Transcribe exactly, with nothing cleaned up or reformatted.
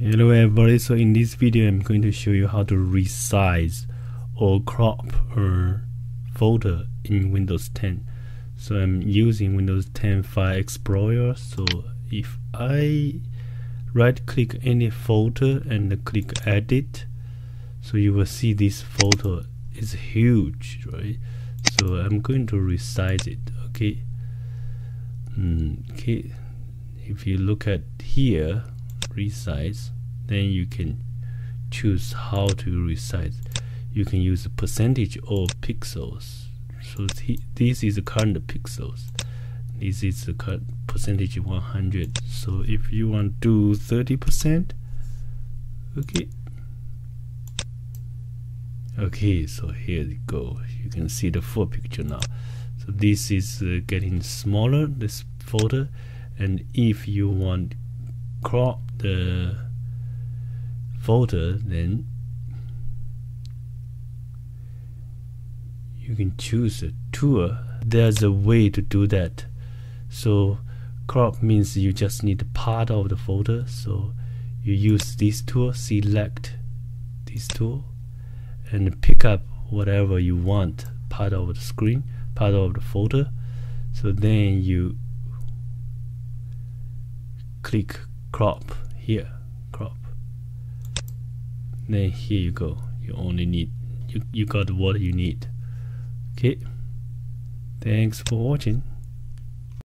Hello everybody, so in this video I'm going to show you how to resize or crop a folder in Windows ten. So I'm using Windows ten File Explorer. So if I right click any folder and click edit, so you will see this folder is huge, right? So I'm going to resize it. Okay, mm, okay, if you look at here, resize, then you can choose how to resize. You can use a percentage or pixels. So th this is the current pixels, this is the current percentage one hundred. So if you want to do thirty percent, okay okay so here you go, you can see the full picture now. So this is uh, getting smaller, this folder. And if you want crop the folder, then you can choose a tool. There's a way to do that. So crop means you just need part of the folder, so you use this tool, select this tool and pick up whatever you want, part of the screen, part of the folder. So then you click crop here, crop, then here you go, you only need you, you got what you need. Okay, thanks for watching.